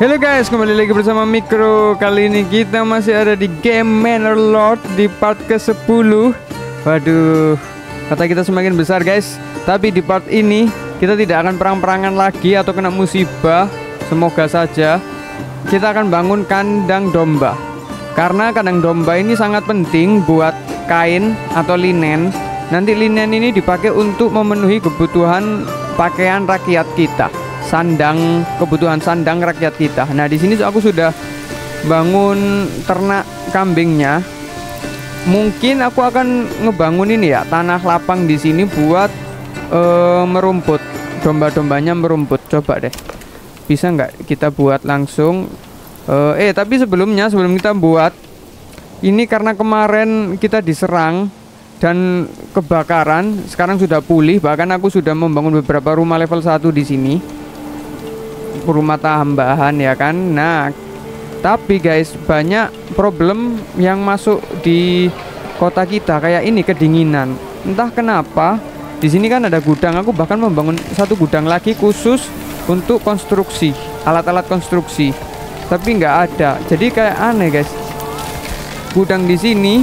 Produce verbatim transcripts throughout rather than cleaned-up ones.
Halo guys, kembali lagi bersama Mikro. Kali ini kita masih ada di game Manor Lords di part ke sepuluh. Waduh, kata kita semakin besar guys. Tapi di part ini kita tidak akan perang-perangan lagi atau kena musibah. Semoga saja. Kita akan bangun kandang domba, karena kandang domba ini sangat penting buat kain atau linen. Nanti linen ini dipakai untuk memenuhi kebutuhan pakaian rakyat kita, sandang, kebutuhan sandang rakyat kita. Nah, di sini aku sudah bangun ternak kambingnya. Mungkin aku akan ngebangun ini ya, tanah lapang di sini buat uh, merumput, domba-dombanya merumput. Coba deh, bisa nggak kita buat langsung? Uh, eh, tapi sebelumnya, sebelum kita buat ini, karena kemarin kita diserang dan kebakaran, sekarang sudah pulih. Bahkan aku sudah membangun beberapa rumah level satu di sini, rumah tambahan ya kan. Nah, tapi guys, banyak problem yang masuk di kota kita, kayak ini kedinginan. Entah kenapa di sini kan ada gudang. Aku bahkan membangun satu gudang lagi khusus untuk konstruksi, alat-alat konstruksi, tapi nggak ada. Jadi kayak aneh guys, gudang di sini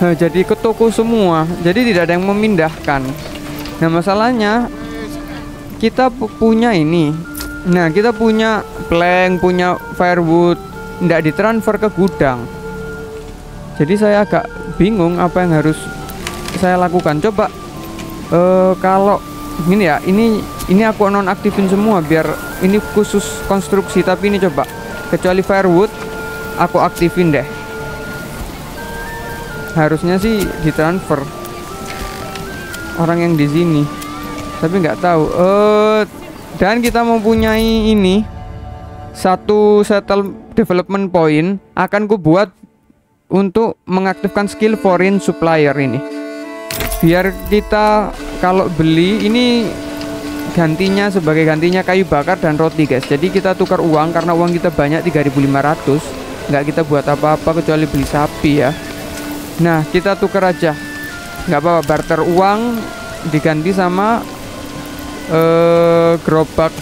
jadi ke toko semua, jadi tidak ada yang memindahkan. Nah, masalahnya kita punya ini. Nah, kita punya plank, punya firewood, tidak ditransfer ke gudang. Jadi saya agak bingung apa yang harus saya lakukan. Coba uh, kalau ini ya, ini ini aku nonaktifin semua biar ini khusus konstruksi. Tapi ini coba, kecuali firewood aku aktifin deh. Harusnya sih ditransfer orang yang di sini, tapi nggak tahu. Uh, dan kita mempunyai ini satu settle development point, akan kubuat untuk mengaktifkan skill foreign supplier ini, biar kita kalau beli ini gantinya, sebagai gantinya kayu bakar dan roti guys. Jadi kita tukar uang, karena uang kita banyak tiga ribu lima ratus, nggak kita buat apa-apa kecuali beli sapi ya. Nah, kita tuker aja, nggak apa-apa, barter uang diganti sama uh, gerobak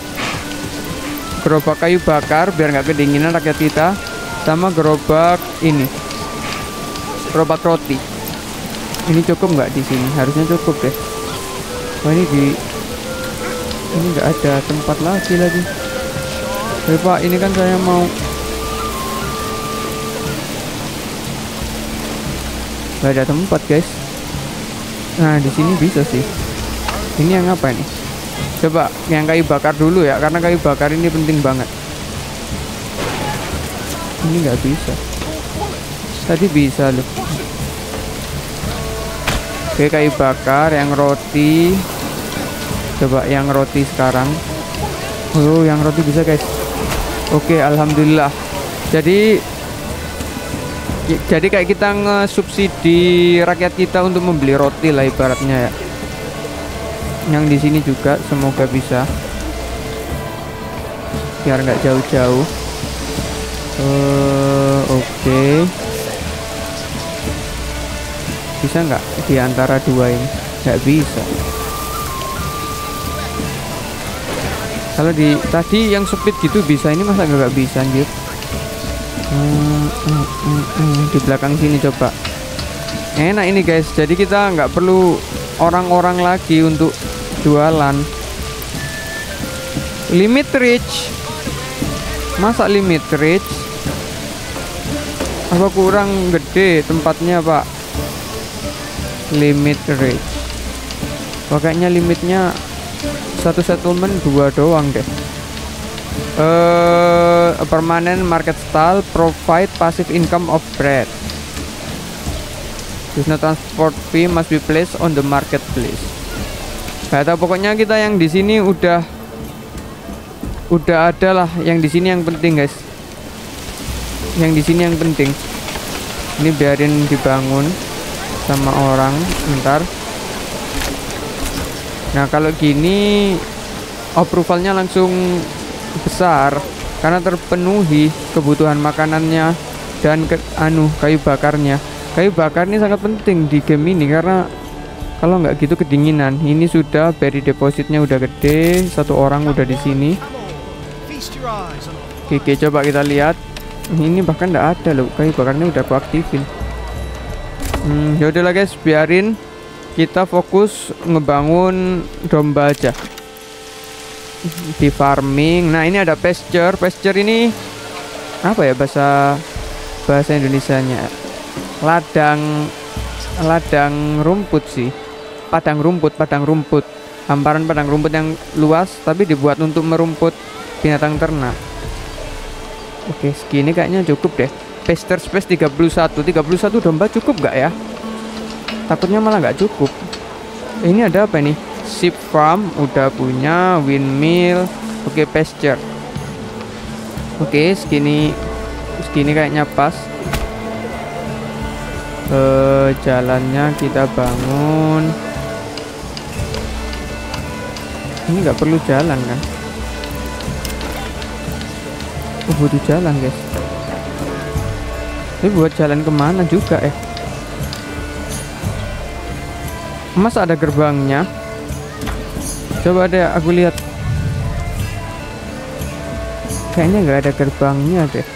gerobak kayu bakar biar nggak kedinginan rakyat kita, sama gerobak ini, gerobak roti. Ini cukup nggak di sini? Harusnya cukup deh. Wah, ini di ini nggak ada tempat lagi lagi. Eh, Pak, ini kan saya mau. Gak ada tempat guys. Nah, di sini bisa sih. Ini yang apa ini? Coba yang kayu bakar dulu ya, karena kayu bakar ini penting banget. Ini nggak bisa. Tadi bisa loh. Oke, kayu bakar, yang roti. Coba yang roti sekarang. Oh, yang roti bisa guys. Oke, alhamdulillah. Jadi Jadi kayak kita ngesubsidi rakyat kita untuk membeli roti lah ibaratnya ya. Yang di sini juga semoga bisa, biar nggak jauh-jauh. Uh, Oke, okay. Bisa nggak di antara dua ini? Nggak bisa. Kalau di tadi yang speed gitu bisa, ini masa nggak bisa anjir? Hmm, hmm, hmm, hmm. Di belakang sini coba. Enak ini guys, jadi kita nggak perlu orang-orang lagi untuk jualan. Limit reach, masa limit reach? Apa kurang gede tempatnya pak? Limit reach, pokoknya limitnya satu settlement dua doang deh. Uh, a permanent market stall provide passive income of bread. This no transport fee must be placed on the marketplace. Gak tahu, pokoknya kita yang di sini udah udah ada lah. Yang di sini yang penting guys. Yang di sini yang penting. Ini biarin dibangun sama orang bentar. Nah, kalau gini approvalnya langsung besar, karena terpenuhi kebutuhan makanannya dan ke, anu kayu bakarnya. Kayu bakar ini sangat penting di game ini, karena kalau nggak gitu kedinginan. Ini sudah berry depositnya udah gede, satu orang udah di sini. Oke, coba kita lihat. Ini bahkan nggak ada loh, kayu bakarnya udah aku aktifin. Hmm, ya udahlah guys, biarin kita fokus ngebangun domba aja di farming. Nah, ini ada pasture. Pasture ini apa ya bahasa bahasa Indonesianya? Ladang ladang rumput sih. Padang rumput, padang rumput. Hamparan padang rumput yang luas tapi dibuat untuk merumput binatang ternak. Oke, segini kayaknya cukup deh. Pasture space tiga puluh satu domba cukup nggak ya? Takutnya malah nggak cukup. Ini ada apa nih? Sheep farm udah punya, windmill. Oke, pasture. Oke, segini segini kayaknya pas. Eh, jalannya kita bangun. Ini nggak perlu jalan kan? Oh, butuh jalan guys. Ini buat jalan kemana juga eh? Mas ada gerbangnya. Coba deh aku lihat. Kayaknya nggak ada gerbangnya deh.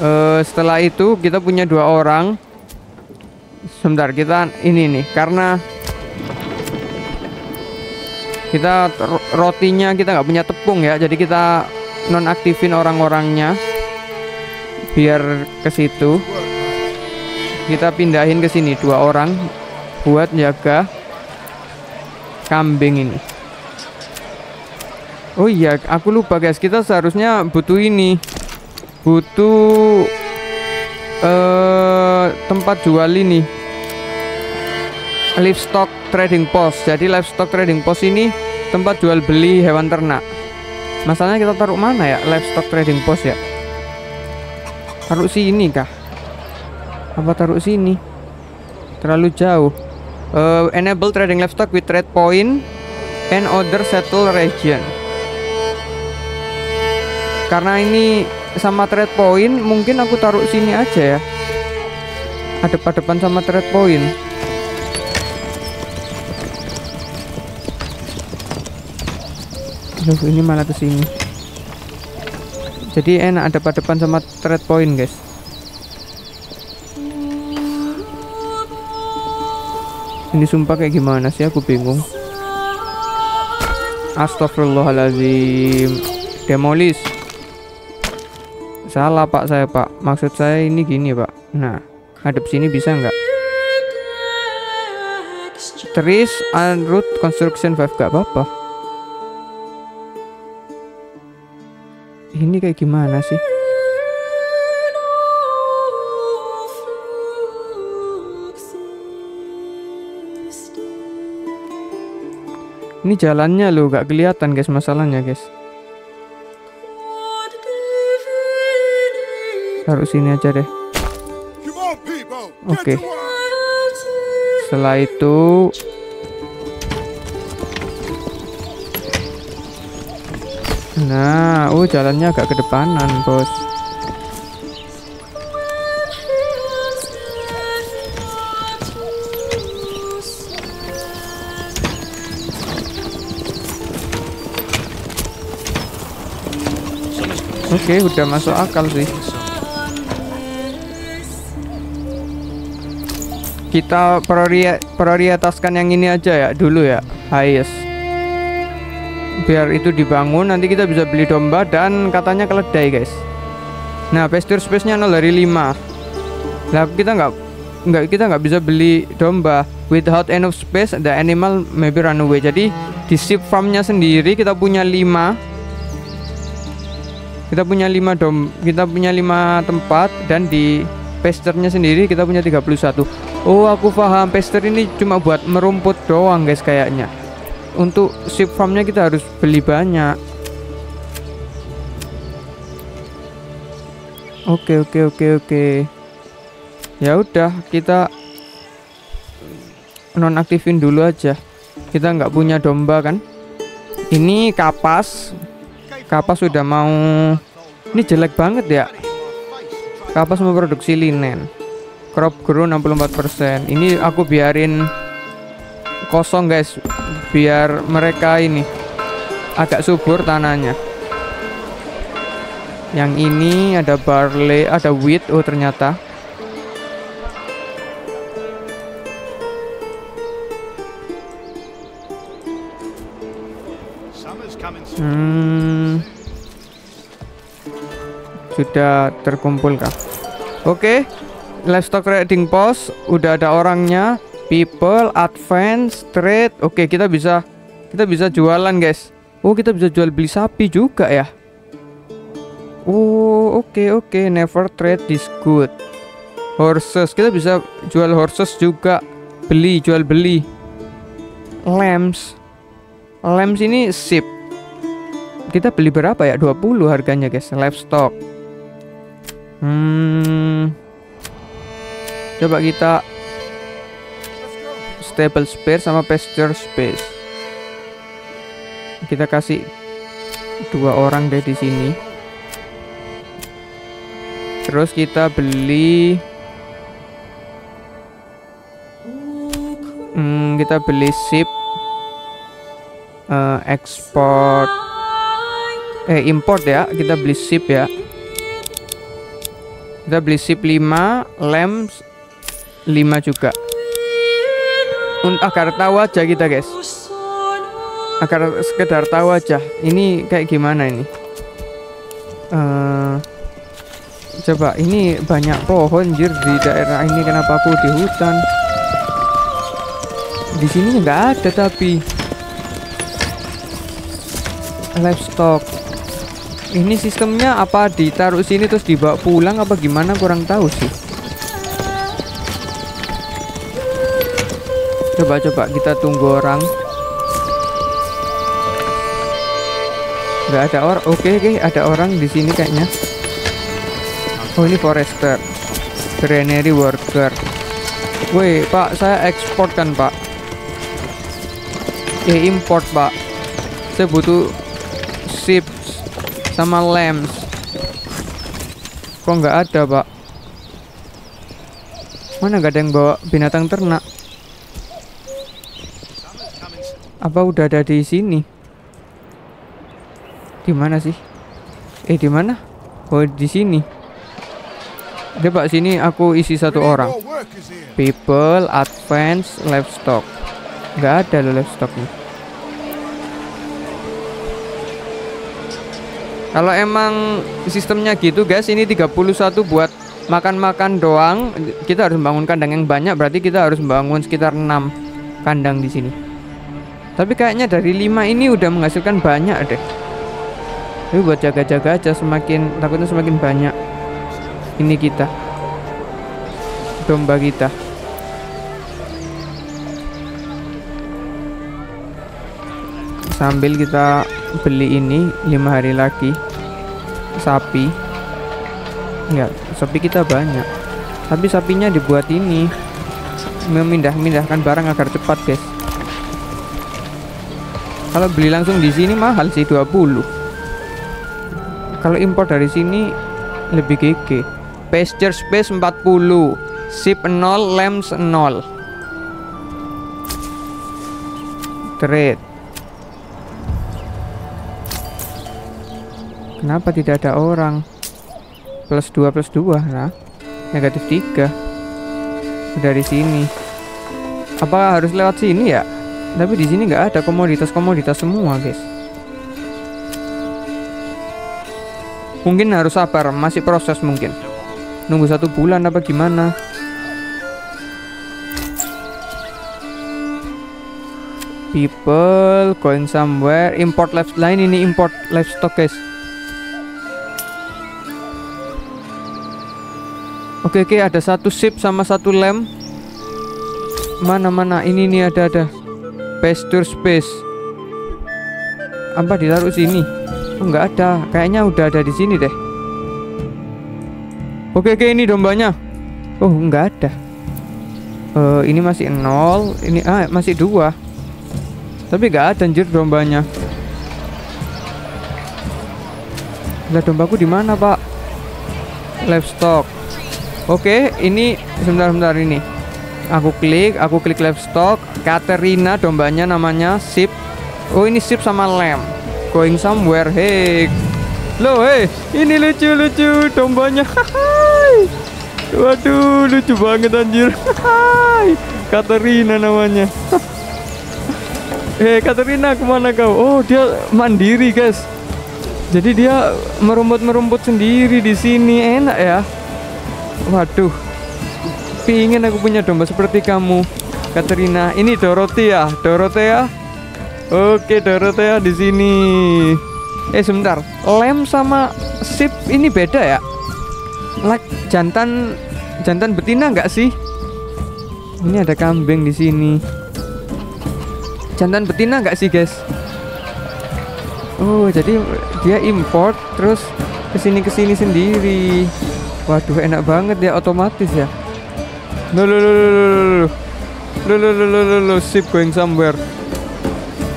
Uh, setelah itu kita punya dua orang. Sebentar kita ini nih karena. Kita rotinya kita nggak punya tepung ya, jadi kita nonaktifin orang-orangnya biar ke situ. Kita pindahin ke sini dua orang buat jaga kambing ini. Oh iya, aku lupa guys, kita seharusnya butuh ini, butuh eh, tempat jual ini. Livestock trading post. Jadi livestock trading post ini tempat jual beli hewan ternak. Masalahnya kita taruh mana ya livestock trading post ya? Taruh sini kah? Apa taruh sini? Terlalu jauh. Uh, enable trading livestock with trade point and other settled region. Karena ini sama trade point, mungkin aku taruh sini aja ya. Adep-adepan sama trade point. Ini malah ke sini. Jadi enak ada pada depan sama trade point, guys. Ini sumpah kayak gimana sih, aku bingung. Astagfirullahaladzim. Demolis. Salah, Pak, saya, Pak. Maksud saya ini gini, Pak. Nah, hadap sini bisa nggak? Trees and root construction five, gak apa-apa. Ini kayak gimana sih? Ini jalannya loh, gak kelihatan guys masalahnya guys. Taruh sini aja deh. Oke. Okay. Setelah itu nah, oh jalannya agak ke depanan, Bos. Oke, okay, udah masuk akal sih. Kita priori- prioritaskan yang ini aja ya dulu ya. Highest. Biar itu dibangun, nanti kita bisa beli domba dan katanya keledai guys. Nah, pasture space-nya nol dari lima. Nah, kita nggak nggak kita nggak bisa beli domba. Without enough space, the animal maybe run away. Jadi di sheep farm-nya sendiri kita punya lima. Kita punya lima dom, kita punya lima tempat, dan di pasture-nya sendiri kita punya tiga puluh satu. Oh, aku paham. Pasture ini cuma buat merumput doang guys kayaknya. Untuk sheep farmnya kita harus beli banyak. Oke oke oke oke. Ya udah kita nonaktifin dulu aja. Kita nggak punya domba kan? Ini kapas, kapas sudah mau. Ini jelek banget ya. Kapas memproduksi linen. Crop grow enam puluh empat persen. Ini aku biarin kosong guys. biar mereka ini agak subur tanahnya. Yang ini ada barley, ada wheat. Oh ternyata hmm, sudah terkumpulkah? Oke, livestock trading post udah ada orangnya. People, advance, trade. Oke, kita bisa kita bisa jualan guys. Oh kita bisa jual beli sapi juga ya. Oh oke okay, oke okay. Never trade this good. Horses, kita bisa jual horses juga. Beli, jual beli. Lambs, lambs ini sheep. Kita beli berapa ya? dua puluh harganya guys. Livestock. Hmm. Coba kita stable space sama pasture space. Kita kasih dua orang deh di sini. Terus kita beli, hmm, kita beli ship, uh, ekspor, eh import ya. Kita beli ship ya. Kita beli ship lima, lem lima juga. Agar tahu aja kita guys, agar sekedar tahu aja ini kayak gimana ini. Uh, coba ini banyak pohon jir di daerah ini, kenapa aku di hutan? Di sini nggak ada tapi livestock. Ini sistemnya apa, ditaruh sini terus dibawa pulang apa gimana? Kurang tahu sih. Coba-coba kita tunggu orang. Nggak ada orang. Oke, oke, ada orang di sini kayaknya. Oh ini forester, granary worker. Woi pak, saya ekspor kan pak? Eh import pak. Saya butuh sheep sama lambs. Kok nggak ada pak? Mana nggak ada yang bawa binatang ternak? Apa udah ada di sini? Di mana sih? Eh di mana? Oh di sini. Deh pak, sini aku isi satu orang. People, advance, livestock. Gak ada loh livestocknya. Kalau emang sistemnya gitu guys, ini tiga puluh satu buat makan-makan doang. Kita harus membangun kandang yang banyak, berarti kita harus membangun sekitar enam kandang di sini. Tapi kayaknya dari lima ini udah menghasilkan banyak deh. Tapi buat jaga-jaga aja, semakin takutnya semakin banyak. Ini kita, domba kita. Sambil kita beli ini lima hari lagi. Sapi. Ya, sapi kita banyak. Tapi sapinya dibuat ini, memindah-mindahkan barang agar cepat guys. Kalau beli langsung di sini mahal sih, dua puluh. Kalau impor dari sini lebih gede. Pasture space empat puluh, sheep nol, lambs nol. Trade. Kenapa tidak ada orang? Plus dua plus dua, nah. Negatif tiga. Dari sini. Apa harus lewat sini ya? Tapi di sini nggak ada komoditas-komoditas semua, guys. Mungkin harus sabar, masih proses mungkin. Nunggu satu bulan apa gimana? People going somewhere. Import livestock lain, ini import livestock, guys. Oke oke, ada satu sheep sama satu lamb. Mana mana ini nih, ada ada. Pasture space. Apa ditaruh sini? Oh, nggak ada. Kayaknya udah ada di sini deh. Oke, oke ini dombanya. Oh, nggak ada. Uh, ini masih nol, ini ah masih dua. Tapi nggak ada anjir dombanya. Lah dombaku di mana, Pak? Livestock. Oke, ini sebentar-bentar ini. Aku klik, aku klik livestock. Katerina dombanya namanya Sip. Oh ini Sip sama Lem. Going somewhere, hey. Loh, hey, ini lucu-lucu dombanya. Waduh, lucu banget anjir. Katerina namanya. Hei Katerina, kemana kau? Oh dia mandiri guys. Jadi dia merumput-merumput sendiri di sini, enak ya. Waduh, pingin aku punya domba seperti kamu, Katerina. Ini Dorothea, Dorothea. Oke Dorothea di sini. Eh sebentar, Lem sama Sip ini beda ya? Like jantan, jantan betina nggak sih? Ini ada kambing di sini. Jantan betina nggak sih guys? Oh jadi dia import terus kesini kesini sendiri. Waduh enak banget ya, otomatis ya. Lo lo lo lo lo lo Sip going somewhere.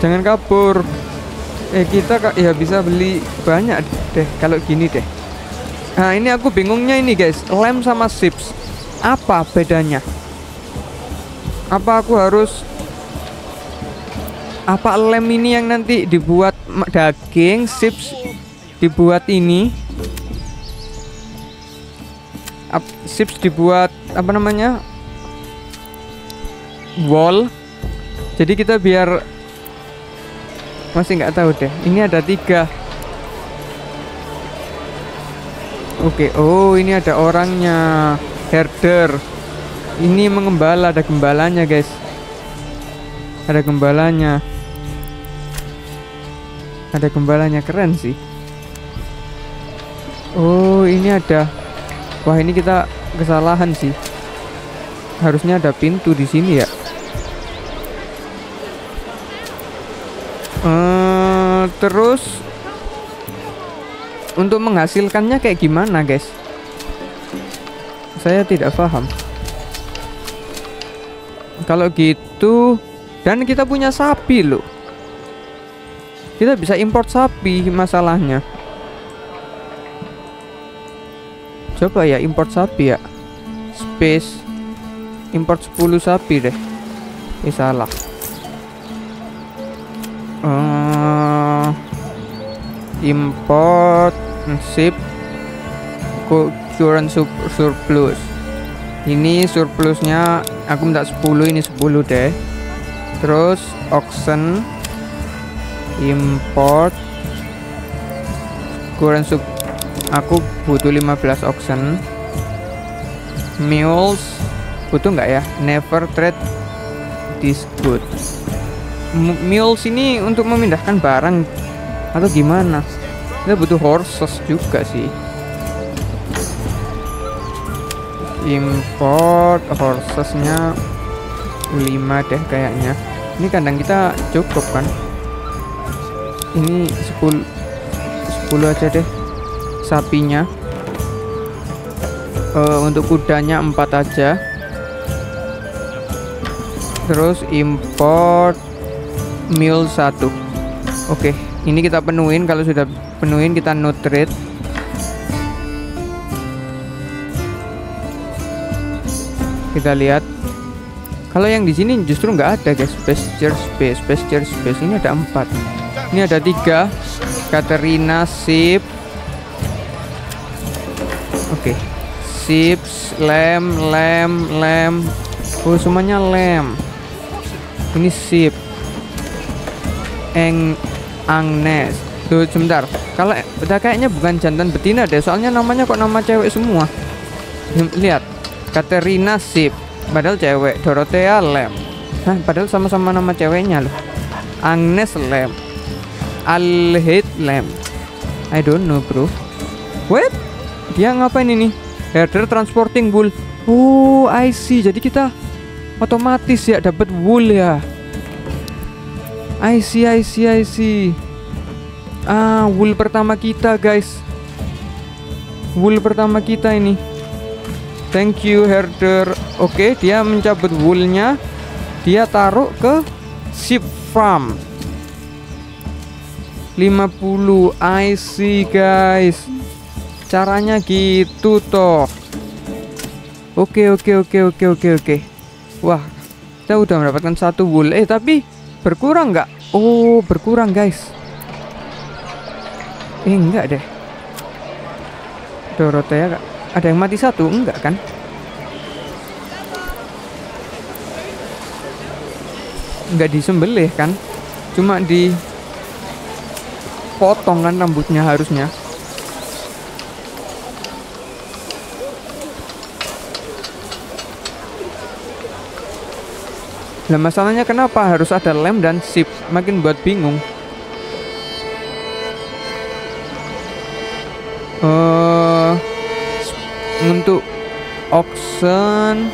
Jangan kabur. Eh kita kak ya bisa beli banyak deh kalau gini deh. Nah ini aku bingungnya ini guys, Lem sama Sip apa bedanya? Apa aku harus, apa Lem ini yang nanti dibuat daging, Sips dibuat ini, Up, Sips dibuat apa namanya wall. Jadi kita biar masih nggak tahu deh. Ini ada tiga. Oke, oh ini ada orangnya, herder. Ini mengembala, ada gembalanya guys. Ada gembalanya. Ada gembalanya, keren sih. Oh ini ada. Wah ini kita kesalahan sih. Harusnya ada pintu di sini ya. Uh, terus untuk menghasilkannya kayak gimana guys? Saya tidak paham. Kalau gitu, dan kita punya sapi loh. Kita bisa import sapi masalahnya. Coba ya import sapi ya. Space import sepuluh sapi deh. Eh salah. Uh, import ship current surplus. Ini surplusnya aku minta sepuluh, ini sepuluh deh. Terus auction import kurang sub, aku butuh lima belas auction. Mules butuh nggak ya? Never trade this good. Mules ini untuk memindahkan barang atau gimana? Kita butuh horses juga sih. Import horsesnya lima deh kayaknya. Ini kandang kita cukup kan? Ini sepuluh sepuluh aja deh sapinya. Uh, untuk kudanya empat aja. Terus import meal satu. Oke, ini kita penuhin. Kalau sudah penuhin kita no trade. Kita lihat. Kalau yang di sini justru nggak ada guys, pasture space, pasture space. Ini ada empat, ini ada tiga. Katerina, Sip, oke, okay. Sip, Lem, Lem, Lem. Oh semuanya Lem. Ini Sip, Eng, Agnes. Tuh sebentar, kalau udah kayaknya bukan jantan betina deh, soalnya namanya kok nama cewek semua. Lihat, Katerina, Sip. Padahal cewek, Dorothea, Lem. Hah, padahal sama-sama nama ceweknya loh. Agnes, Lem. Alhid, Lem. I don't know bro. Wait, dia ngapain ini? Herder transporting wool. Oh I see, jadi kita otomatis ya dapat wool ya. I see, I see, I see. Ah, wool pertama kita guys. Wool pertama kita ini. Thank you herder. Oke, okay, dia mencabut woolnya. Dia taruh ke Sheep Farm lima puluh. I see guys, caranya gitu toh. Oke okay, oke okay, oke okay, oke okay, oke okay, oke okay. Wah, saya udah mendapatkan satu wool. Eh, tapi berkurang nggak? Oh, berkurang guys. Eh, enggak deh. Dorothea gak? Ada yang mati satu? Enggak kan? Enggak disembelih kan? Cuma di potong kan rambutnya harusnya. Nah, masalahnya kenapa harus ada lem dan sip? Makin buat bingung. Uh, untuk oxen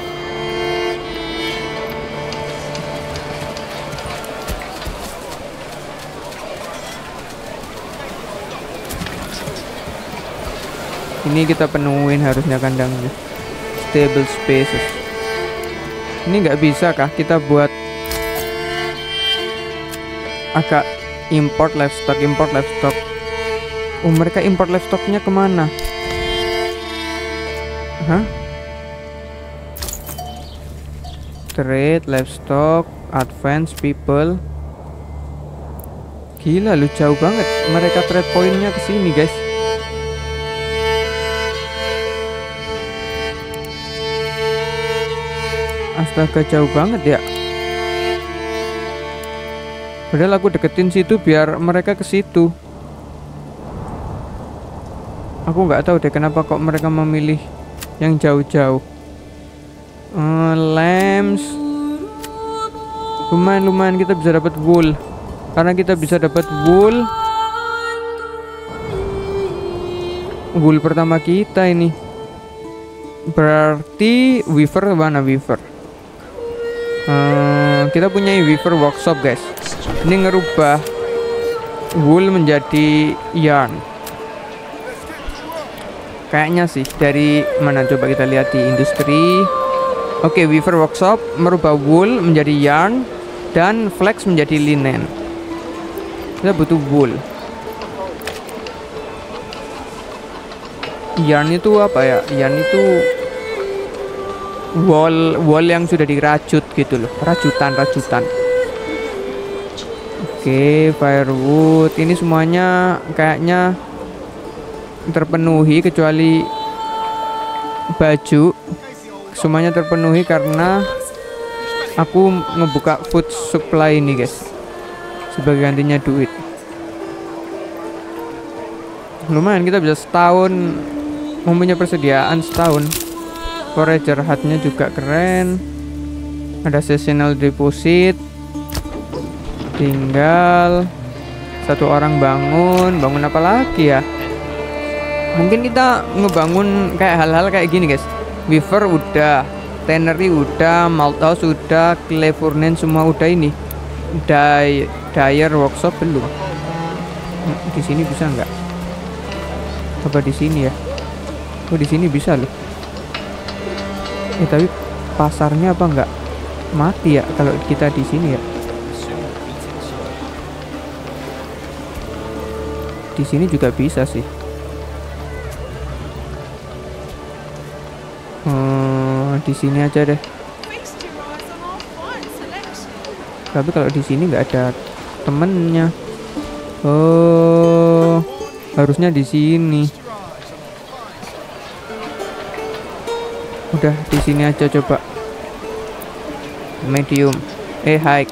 ini kita penuhin harusnya kandangnya. Stable spaces. Ini nggak bisa kah kita buat agak import livestock, import livestock. Oh, mereka import livestocknya kemana? Hah? Trade, livestock, advance, people. Gila lu, jauh banget. Mereka trade pointnya ke sini guys. Astaga, jauh banget ya. Padahal aku deketin situ biar mereka ke situ. Aku nggak tahu deh kenapa kok mereka memilih yang jauh-jauh. Uh, Lambs, lumayan-lumayan kita bisa dapat wool, karena kita bisa dapat wool. Wool pertama kita ini. Berarti weaver mana weaver? Hmm, kita punya weaver workshop guys. Ini ngerubah wool menjadi yarn. Kayaknya sih dari mana, coba kita lihat di industri. Oke, weaver workshop merubah wool menjadi yarn dan flax menjadi linen. Kita butuh wool. Yarn itu apa ya? Yarn itu Wall, wall yang sudah dirajut gitu loh, rajutan-rajutan. Oke, firewood ini semuanya kayaknya terpenuhi kecuali baju. Semuanya terpenuhi karena aku ngebuka food supply ini guys, sebagai gantinya duit. Lumayan kita bisa setahun mempunyai persediaan setahun. Forager hatnya juga keren. Ada seasonal deposit. Tinggal satu orang bangun. Bangun apa lagi ya? Mungkin kita ngebangun kayak hal-hal kayak gini guys. Weaver udah, tannery udah, malt house udah, clay furnace semua udah ini. Dye, dyer workshop belum. Di sini bisa nggak? Apa di sini ya? Oh, di sini bisa loh. Eh, tapi pasarnya apa enggak mati ya kalau kita di sini ya? Di sini juga bisa sih. Hmm, di sini aja deh. Tapi kalau di sini nggak ada temennya. Oh, harusnya di sini. Udah di sini aja coba. Medium. Eh, high.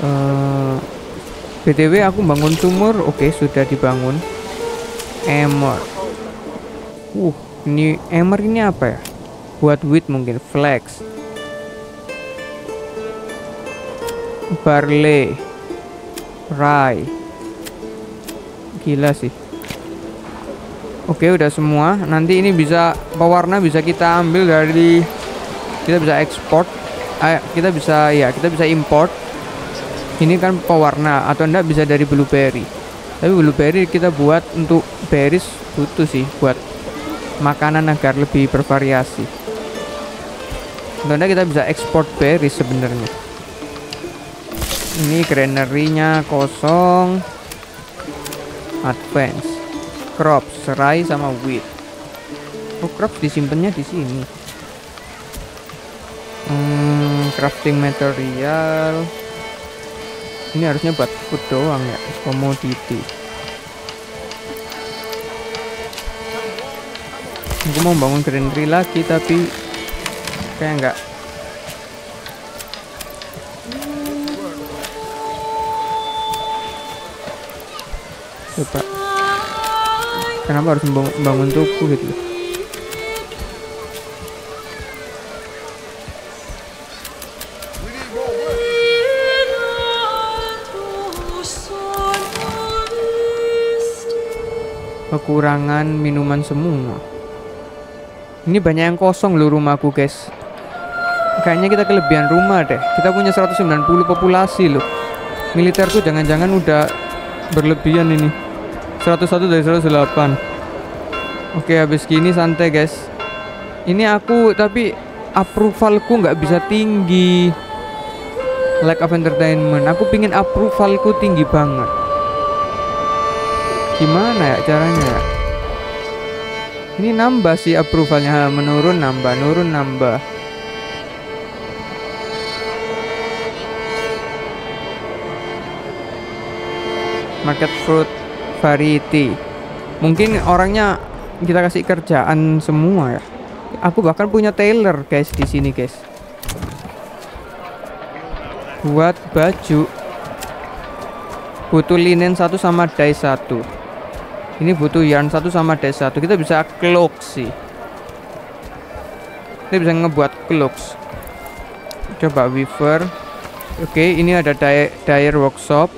Uh, B T W aku bangun sumur. Oke, okay, sudah dibangun. Emor. Uh, ini emor ini apa ya? Buat wheat mungkin, flax. Barley. Rye. Gila sih. Oke, udah semua. Nanti ini bisa pewarna bisa kita ambil dari, kita bisa ekspor, eh, kita bisa ya kita bisa import. Ini kan pewarna atau enggak bisa dari blueberry. Tapi blueberry kita buat untuk berries butuh sih buat makanan agar lebih bervariasi. Atau enggak kita bisa ekspor berries sebenarnya. Ini granary-nya kosong. Advance. Crops, serai sama wheat. Oh, crops disimpannya di sini. Hmm. crafting material. Ini harusnya buat food doang ya, commodity. Aku mau bangun greenery lagi tapi kayak enggak. Coba, kenapa harus membangun toko gitu? Kekurangan minuman semua. Ini banyak yang kosong loh rumahku guys. Kayaknya kita kelebihan rumah deh. Kita punya seratus sembilan puluh populasi loh. Militer tuh jangan-jangan udah berlebihan ini. Seratus satu dari seratus delapan. Oke habis gini santai guys. Ini aku tapi approvalku nggak bisa tinggi. Lack of entertainment. Aku pingin approvalku tinggi banget. Gimana ya caranya ya? Ini nambah sih approvalnya, menurun nambah, nurun nambah. Market fruit variety. Mungkin orangnya kita kasih kerjaan semua ya. Aku bahkan punya tailor guys di sini guys. Buat baju. Butuh linen satu sama dye satu. Ini butuh yarn satu sama dye satu. Kita bisa cloak sih. Kita bisa ngebuat cloaks. Coba weaver. Oke, ini ada dye, dyer workshop.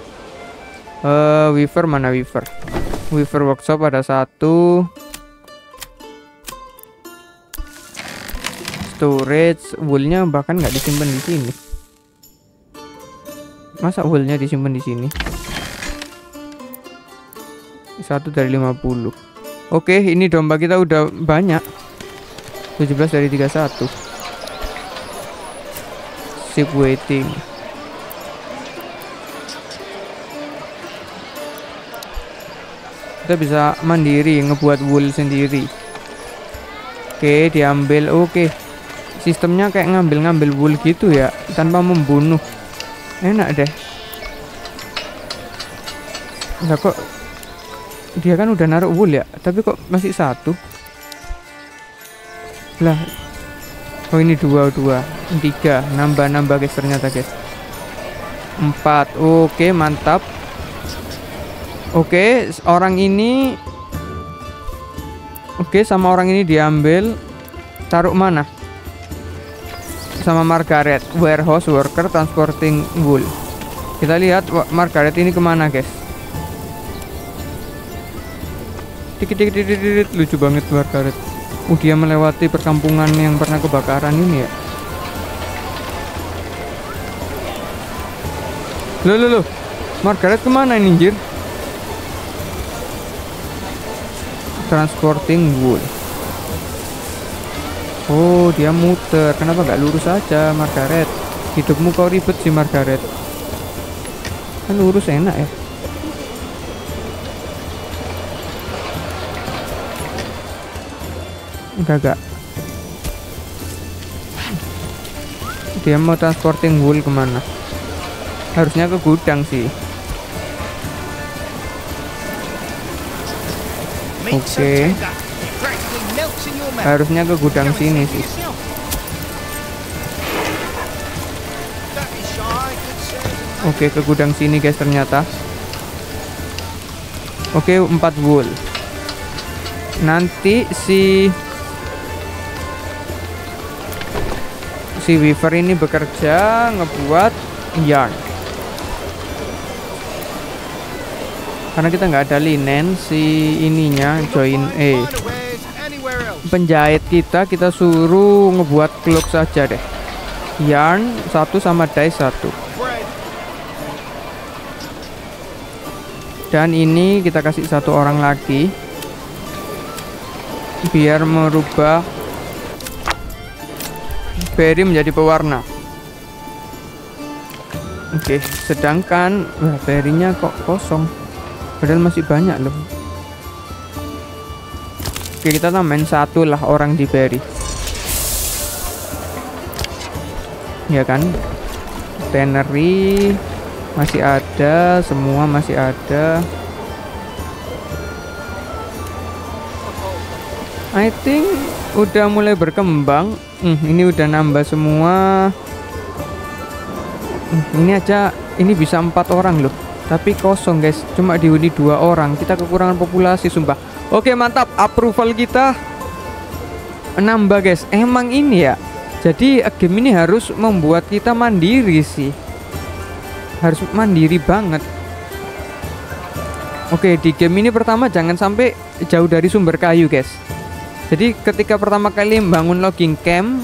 Uh, weaver mana weaver? Weaver workshop ada satu. Storage woolnya bahkan nggak disimpan di sini. Masa woolnya disimpan di sini? Satu dari lima puluh. Oke, ini domba kita udah banyak. tujuh belas dari tiga puluh satu. Sip waiting. Kita bisa mandiri ngebuat wool sendiri. Oke, diambil. Oke. Sistemnya kayak ngambil-ngambil wool gitu ya, tanpa membunuh. Enak deh. Enggak kok. Dia kan udah naruh wool ya, tapi kok masih satu? Lah, oh ini dua, dua, tiga, nambah-nambah guys ternyata guys. Empat, oke mantap. Oke, orang ini, oke sama orang ini diambil, taruh mana? Sama Margaret, warehouse worker transporting wool. Kita lihat Margaret ini kemana guys? Dikit-dikit lucu banget Margaret. Uh, dia melewati perkampungan yang pernah kebakaran ini ya. Loh loh loh, Margaret kemana ini anjir? Transporting wool. Oh dia muter. Kenapa nggak lurus aja Margaret? Hidupmu kau ribet sih Margaret. Kan lurus enak ya. Enggak, enggak. Dia mau transporting wool kemana? Harusnya ke gudang sih. Oke. Harusnya ke gudang sini sih. Oke, ke gudang sini guys ternyata. Oke, empat wool. Nanti si Si weaver ini bekerja ngebuat yarn. Karena kita nggak ada linen, si ininya join eh penjahit kita kita suruh ngebuat cloak saja deh. Yarn satu sama dye satu. Dan ini kita kasih satu orang lagi biar merubah berry menjadi pewarna. Oke, sedangkan wah, berry-nya kok kosong. Padahal masih banyak loh. Oke, kita tambahin satu lah orang di berry. ya kan. Tannery masih ada, semua masih ada. I think udah mulai berkembang. Hmm, ini udah nambah semua. Hmm, ini aja, ini bisa empat orang loh, tapi kosong guys, cuma dihuni dua orang. Kita kekurangan populasi sumpah. Oke mantap, approval kita nambah guys. Emang ini ya, jadi game ini harus membuat kita mandiri sih, harus mandiri banget. Oke, di game ini pertama jangan sampai jauh dari sumber kayu guys. Jadi ketika pertama kali membangun logging camp,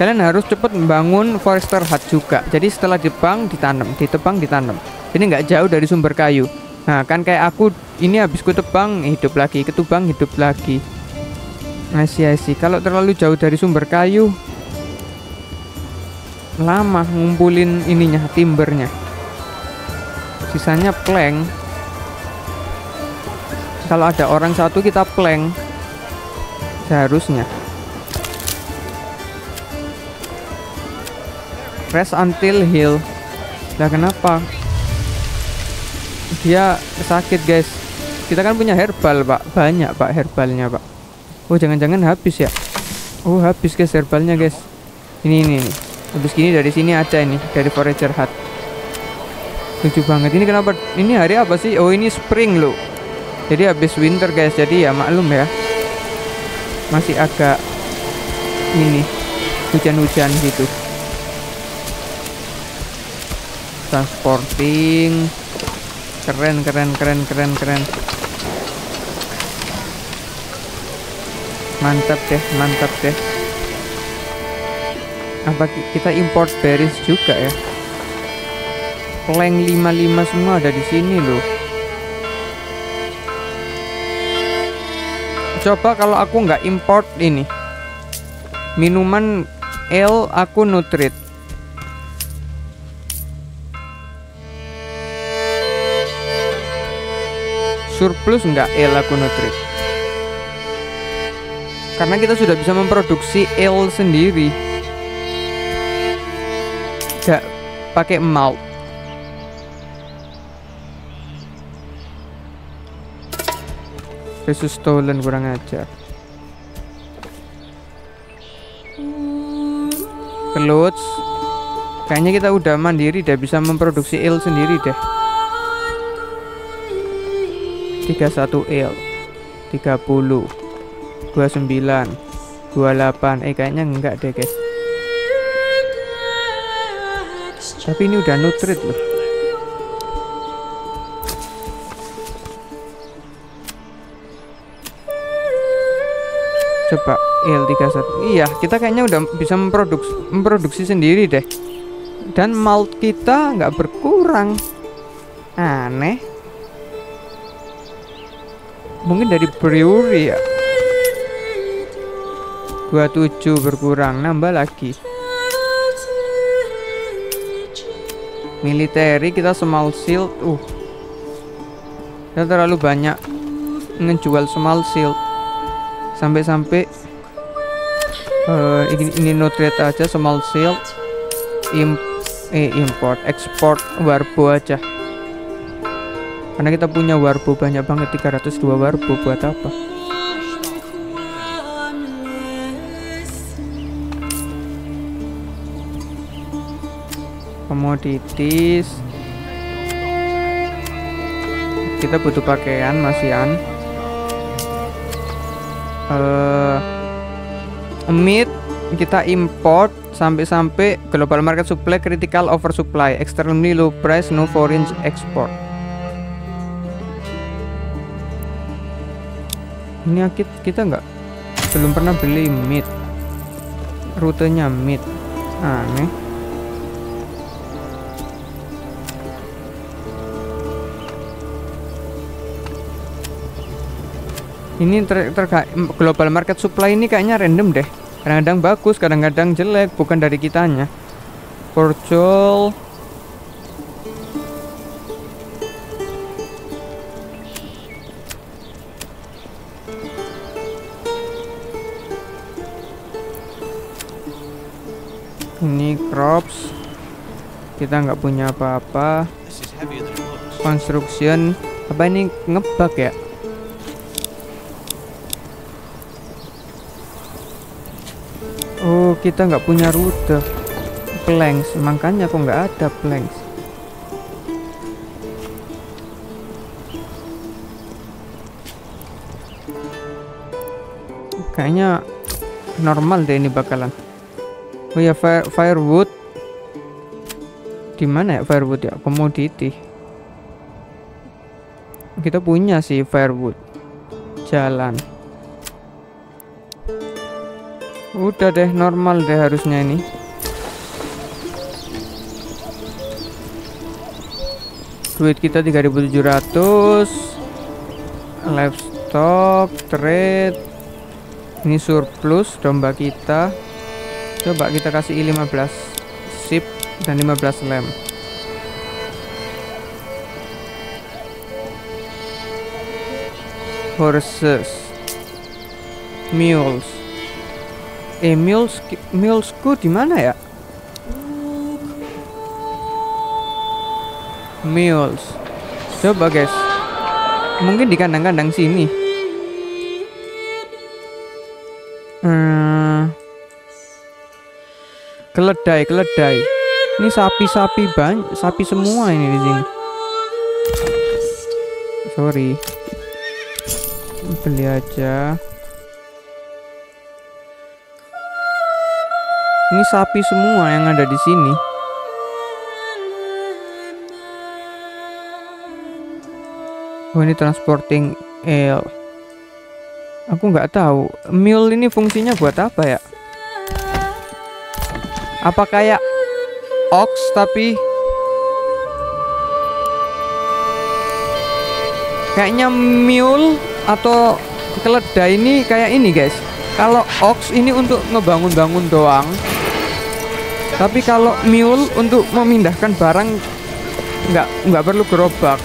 kalian harus cepat membangun forester hut juga. Jadi setelah ditebang ditanam, ditebang ditanam. Ini nggak jauh dari sumber kayu. Nah kan kayak aku ini habis ku tebang hidup lagi, ketubang hidup lagi. Asyik-asyik, kalau terlalu jauh dari sumber kayu lama ngumpulin ininya, timbernya. Sisanya plank. Kalau ada orang satu kita plank seharusnya. Rest until heal. Lah kenapa? Dia sakit guys. Kita kan punya herbal pak, banyak pak herbalnya pak. Oh jangan-jangan habis ya? Oh habis guys herbalnya guys. Ini ini. ini. Habis gini dari sini ada ini dari Forager Hut. Lucu banget ini kenapa? Ini hari apa sih? Oh ini spring loh. Jadi habis winter guys. Jadi ya maklum ya. Masih agak ini hujan-hujan gitu. Transporting. Keren keren keren keren keren. Mantap deh, mantap deh. Apa kita import berries juga ya? Plank lima puluh lima semua ada di sini loh. Coba kalau aku nggak import ini minuman ale, aku nutrit. Surplus nggak ale, aku nutrit. Karena kita sudah bisa memproduksi ale sendiri. Gak pakai malt. Versus stolen kurang ajar. Clothes. Kayaknya kita udah mandiri deh, bisa memproduksi ale sendiri deh. tiga puluh satu ale. tiga puluh. dua puluh sembilan. dua puluh delapan. Eh kayaknya enggak deh guys. Tapi ini udah nutrit loh. Coba L tiga puluh satu. Iya, kita kayaknya udah bisa memproduksi, memproduksi sendiri deh. Dan malt kita nggak berkurang. Aneh. Mungkin dari brewery ya. dua puluh tujuh berkurang, nambah lagi. Military kita small shield. Uh, kita terlalu banyak ngejual small shield. Sampai-sampai uh, ini, ini no trade aja small shield. Imp, eh, import, export warbo aja. Karena kita punya warbo banyak banget, tiga ratus dua warbo buat apa? Komoditis kita butuh pakaian masihan, uh, meat kita import sampai-sampai global market supply critical oversupply extremely low price no foreign export. Ini kita nggak belum pernah beli meat, rutenya meat aneh. Ini ter ter global market supply ini kayaknya random deh. Kadang-kadang bagus, kadang-kadang jelek, bukan dari kitanya. Porcol. Ini crops. Kita nggak punya apa-apa. Construction. Apa ini ngebug ya? Oh, kita nggak punya rute. Planks. Makanya kok nggak ada planks. Kayaknya normal deh ini bakalan. Oh ya, fire, firewood. Di mana ya firewood ya? Komoditi. Kita punya sih firewood. Jalan. Udah deh, normal deh harusnya ini. Duit kita tiga ribu tujuh ratus. Livestock, trade. Ini surplus domba kita. Coba kita kasih lima belas sheep dan lima belas lamb. Horses, mules. Eh mules, mulesku di mana ya? Mules. Coba guys. Mungkin di kandang-kandang sini. Hmm. Keledai, keledai. Ini sapi-sapi banyak, sapi semua ini di sini. Sorry. Beli aja. Ini sapi semua yang ada di sini. Oh, ini transporting ale. Aku nggak tahu mule ini fungsinya buat apa ya? Apa kayak ox tapi kayaknya mule atau keledai ini kayak ini guys. Kalau ox ini untuk ngebangun-bangun doang. Tapi kalau mule untuk memindahkan barang, nggak nggak perlu gerobak.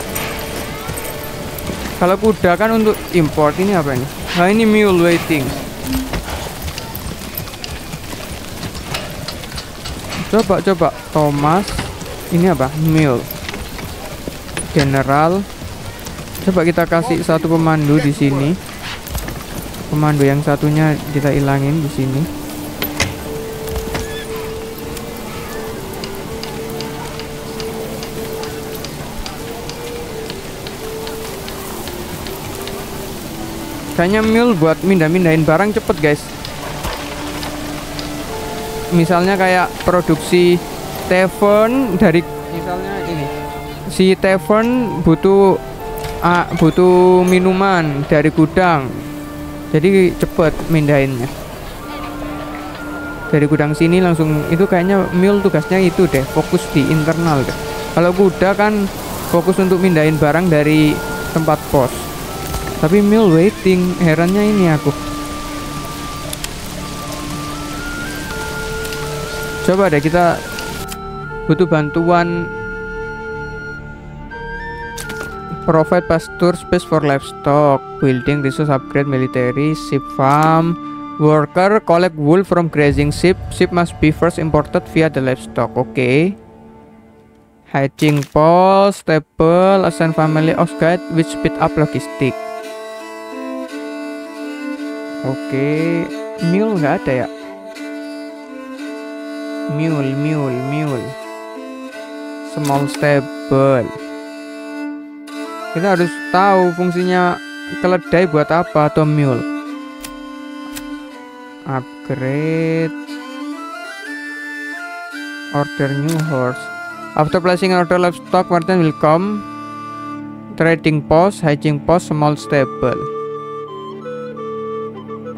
Kalau kuda kan untuk import. Ini apa ini? Nah ini mule waiting. Coba coba Thomas. Ini apa? Mule. General. Coba kita kasih satu pemandu di sini. Pemandu yang satunya kita ilangin di sini. Kayaknya mule buat mindah-mindahin barang cepet guys. Misalnya kayak produksi tavern dari misalnya ini. Si tavern butuh ah, butuh minuman dari gudang. Jadi cepet mindahinnya. Dari gudang sini langsung. Itu kayaknya mule tugasnya itu deh, fokus di internal deh. Kalau kuda kan fokus untuk mindahin barang dari tempat pos. Tapi mule waiting, herannya ini aku. Coba deh kita butuh bantuan. Provide pasture space for livestock, building resource upgrade military, sheep farm, worker collect wool from grazing sheep. Sheep must be first imported via the livestock. Oke. Okay. Hatching pole, stable, assign family of guide which speed up logistic. Oke, mule nggak ada ya? Mule, mule, mule. Small stable. Kita harus tahu fungsinya keledai buat apa atau mule. Upgrade. Order new horse. After placing order livestock, Martin will come. Trading post, hitching post, small stable.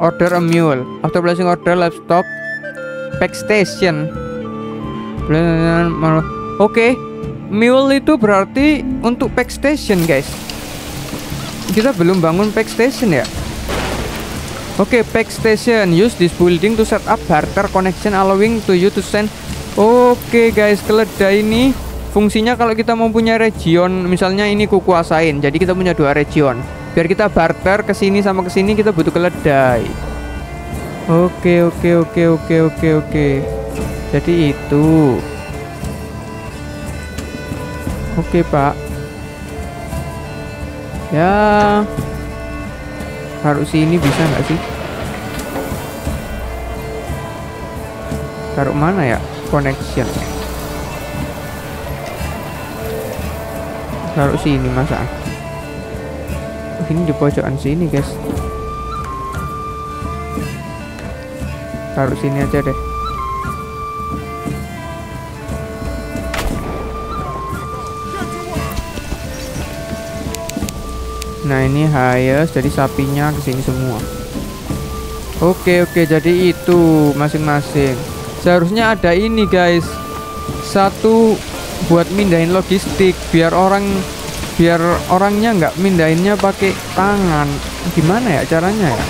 Order a mule. After placing order livestock, pack station. Oke, okay. Mule itu berarti untuk pack station, guys. Kita belum bangun pack station ya. Oke, okay, pack station. Use this building to set up barter connection allowing to you to send. Oke, okay, guys, keledai ini fungsinya kalau kita mempunyai region, misalnya ini kukuasain. Jadi kita punya dua region. Biar kita barter kesini sama kesini kita butuh keledai. Oke, oke, oke, oke, oke, oke. Jadi itu. Oke Pak. Ya, taruh sini bisa nggak sih? Taruh mana ya? Connection. Taruh sini masa? Ini di pojokan sini guys. Taruh sini aja deh. Nah ini highest, jadi sapinya kesini semua. Oke oke, jadi itu masing-masing. Seharusnya ada ini guys, satu buat mindahin logistik, biar orang biar orangnya nggak mindahinnya pakai tangan. Gimana ya caranya ya?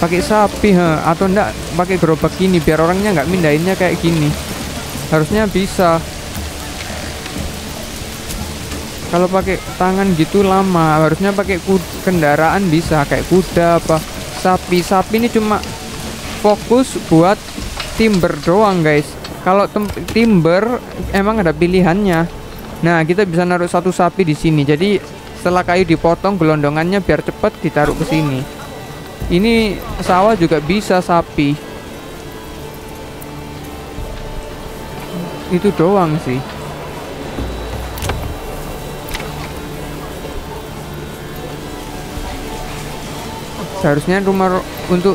Pakai sapi he? Atau enggak pakai gerobak gini, biar orangnya nggak mindahinnya kayak gini. Harusnya bisa. Kalau pakai tangan gitu lama, harusnya pakai kendaraan bisa kayak kuda apa sapi. Sapi ini cuma fokus buat timber doang guys. Kalau timber emang ada pilihannya. Nah kita bisa naruh satu sapi di sini. Jadi setelah kayu dipotong, gelondongannya biar cepet ditaruh ke sini. Ini sawah juga bisa sapi. Itu doang sih. Seharusnya rumah untuk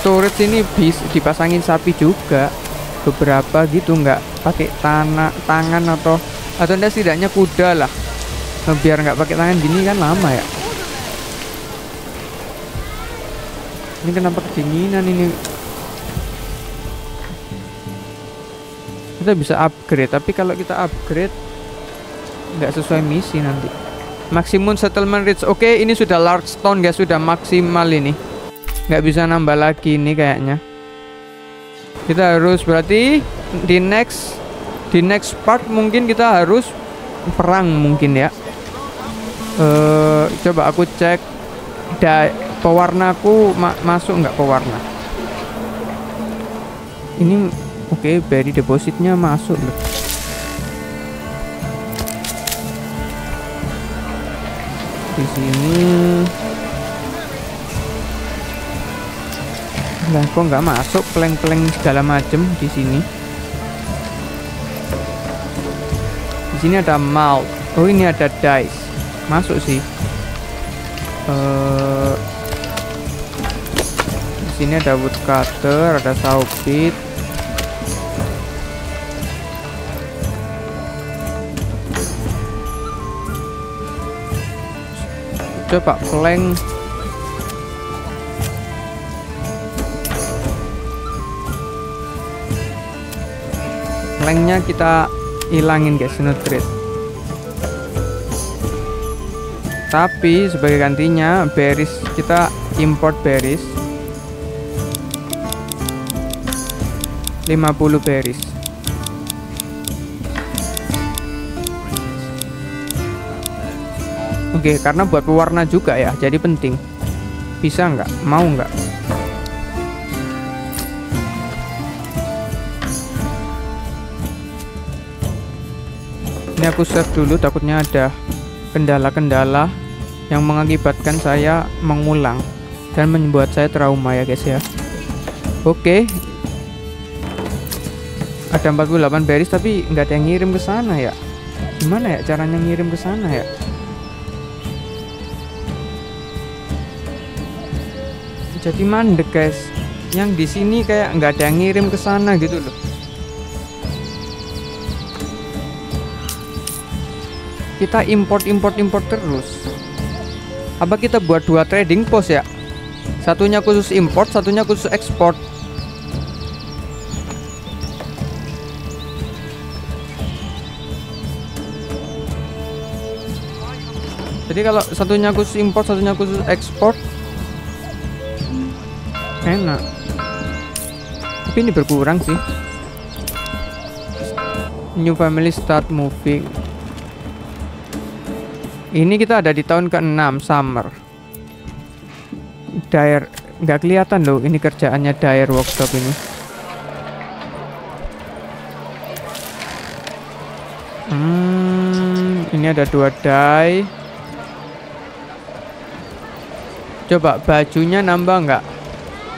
storage ini bisa dipasangin sapi juga beberapa gitu, nggak pakai tanah tangan atau atau enggak setidaknya kuda lah, biar nggak pakai tangan gini kan lama ya. Ini kenapa kedinginan ini? Kita bisa upgrade, tapi kalau kita upgrade nggak sesuai misi nanti. Maksimum settlement reach. Oke, ini sudah large town guys, sudah maksimal ini. Nggak bisa nambah lagi ini kayaknya. Kita harus berarti di next di next part mungkin kita harus perang mungkin ya. Uh, coba aku cek da pewarnaku ma masuk nggak pewarna. Ini oke, okay, berry depositnya masuk loh. Di sini nah, kok nggak masuk peleng-peleng segala macem di sini. Di sini ada malt. Oh ini ada dice, masuk sih. Uh, di sini ada wood cutter, ada sawpit. Coba plank. Planknya kita hilangin guys, no trade. Tapi sebagai gantinya beris, kita import beris lima puluh beris. Oke, karena buat pewarna juga ya, jadi penting. Bisa nggak? Mau nggak? Ini aku search dulu, takutnya ada kendala-kendala yang mengakibatkan saya mengulang dan membuat saya trauma ya guys ya. Oke. Ada empat puluh delapan baris tapi nggak ada yang ngirim ke sana ya. Gimana ya caranya ngirim ke sana ya? Jadi mandek guys, yang di sini kayak nggak ada yang ngirim ke sana gitu loh. Kita import import import terus. Apa kita buat dua trading post ya? Satunya khusus import, satunya khusus ekspor. Jadi kalau satunya khusus import, satunya khusus ekspor. Enak, tapi ini berkurang sih. New family start moving. Ini kita ada di tahun keenam summer. Dire, nggak kelihatan loh ini kerjaannya dire workshop ini. Hmm, ini ada dua die. Coba bajunya nambah nggak?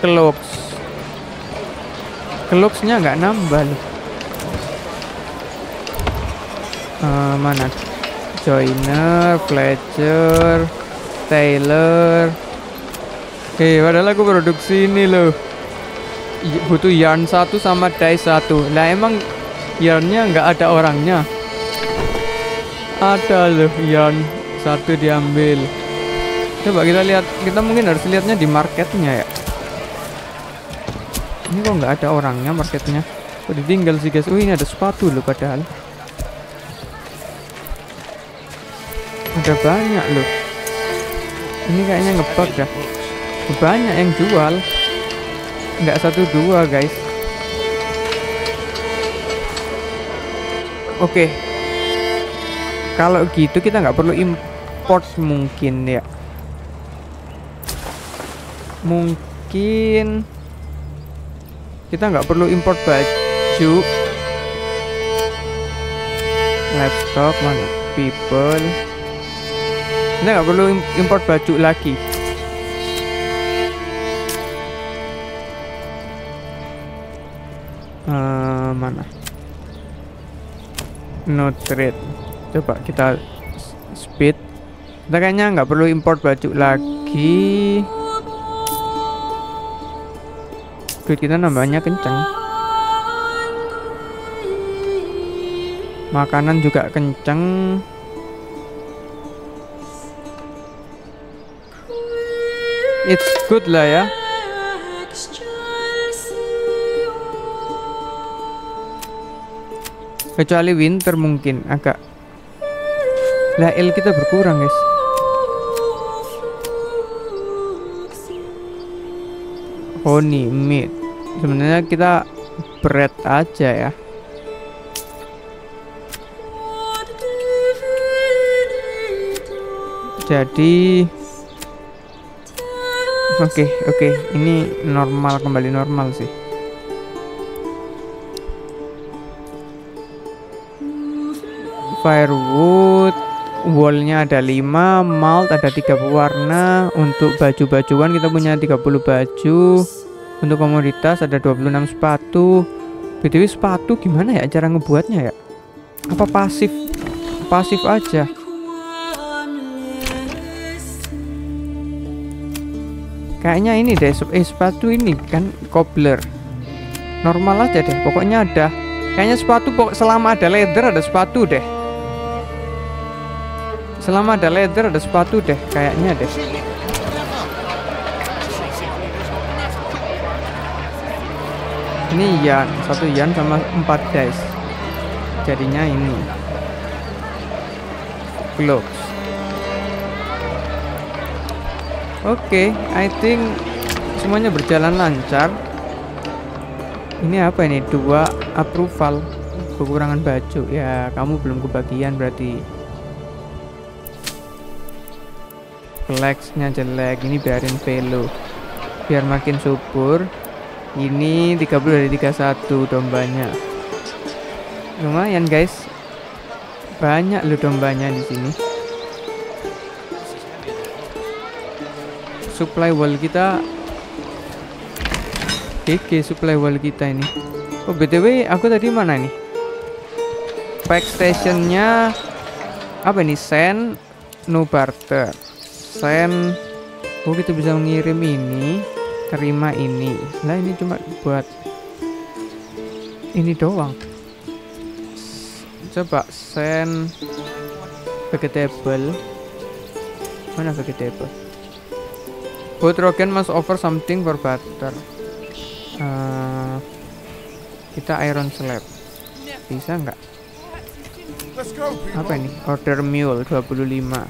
Cloaks. Cloaksnya nggak nambah loh. Uh, mana? Joiner, Fletcher, Taylor. Oke, padahal aku produksi ini loh. Butuh yarn satu sama dye satu. Lah emang yarnnya nggak ada orangnya? Ada loh, yarn satu diambil. Coba kita lihat, kita mungkin harus lihatnya di marketnya ya. Ini kok nggak ada orangnya marketnya? Kok ditinggal sih guys? Wih, ini ada sepatu loh padahal. Ada banyak loh. Ini kayaknya ngebug dah. Banyak yang jual. Nggak satu dua guys. Oke. Kalau gitu kita nggak perlu import mungkin ya. Mungkin kita nggak perlu import baju. Laptop mana? People. Kita nggak perlu import baju lagi. Uh, mana? No trade. Coba kita speed. Kita kayaknya nggak perlu import baju lagi. Duit kita nambahnya kencang. Makanan juga kencang. It's good lah ya. Kecuali winter mungkin agak. Lah L kita berkurang guys. Honey, meat. Sebenarnya kita bread aja ya. Jadi Oke, okay, oke okay. Ini normal, kembali normal sih. Firewood. Wallnya ada lima, malt ada tiga warna. Untuk baju-bajuan kita punya tiga puluh baju. Untuk komoditas ada dua puluh enam sepatu. B T W sepatu gimana ya cara ngebuatnya ya? Apa pasif? Pasif aja. Kayaknya ini deh, eh, sepatu ini kan cobbler. Normal aja deh, pokoknya ada. Kayaknya sepatu pokok selama ada leather ada sepatu deh. Selama ada leather ada sepatu deh kayaknya deh. Ini yan, satu yan sama empat guys. Jadinya ini gloves. Oke, okay, I think semuanya berjalan lancar. Ini apa ini? Dua approval, kekurangan baju. Ya, kamu belum kebagian berarti. Flexnya jelek, ini biarin velo biar makin subur. Ini tiga puluh dari tiga puluh satu dombanya. Lumayan guys. Banyak loh dombanya di sini. Supply wall kita. Oke, supply wall kita ini. Oh, B T W aku tadi mana nih? Pack stationnya apa nih? Send no barter. Send. Oh, kita bisa mengirim ini, terima ini. Nah, ini cuma buat ini doang. Coba send vegetable. Mana vegetable? Botrogen must offer something for butter. Uh, kita iron slab. Bisa nggak? Apa ini? Order mule dua puluh lima.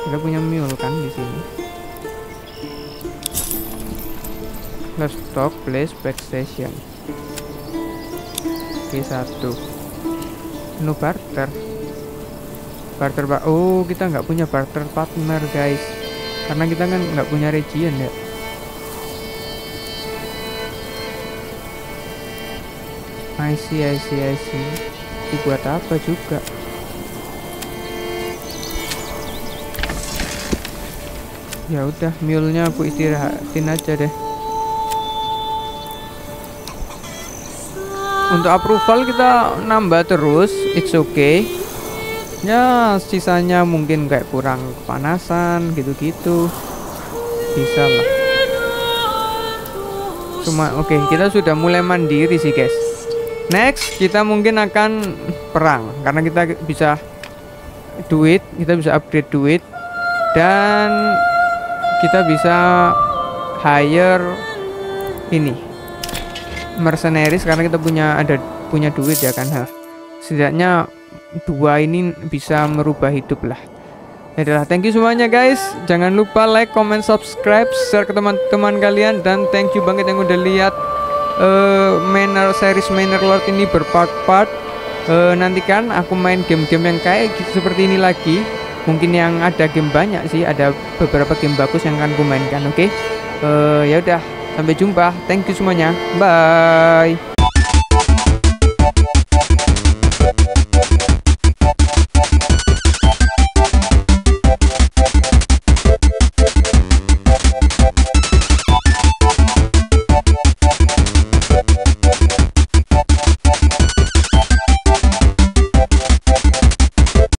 Kita punya mule kan di sini. Livestock place backstation. P satu. No barter. Barter ba Oh, kita nggak punya barter partner, guys. Karena kita kan nggak punya region ya. I see, I see, I see. dibuat apa juga. Ya udah, mule-nya aku istirahatin aja deh. Untuk approval kita nambah terus, it's okay. Ya sisanya mungkin kayak kurang kepanasan gitu-gitu, bisa lah. Cuma oke, okay, kita sudah mulai mandiri sih guys. Next kita mungkin akan perang karena kita bisa duit, kita bisa upgrade duit dan kita bisa hire ini mercenaries karena kita punya ada punya duit ya kan. Setidaknya dua ini bisa merubah hidup lah. Yadalah, thank you semuanya guys. Jangan lupa like, comment, subscribe, share ke teman-teman kalian, dan thank you banget yang udah lihat uh, Manor series Manor Lord ini berpart-part. Uh, nantikan aku main game-game yang kayak gitu, seperti ini lagi. Mungkin yang ada game banyak sih, ada beberapa game bagus yang akan kumainkan. Oke, okay? uh, ya udah, sampai jumpa. Thank you semuanya, bye.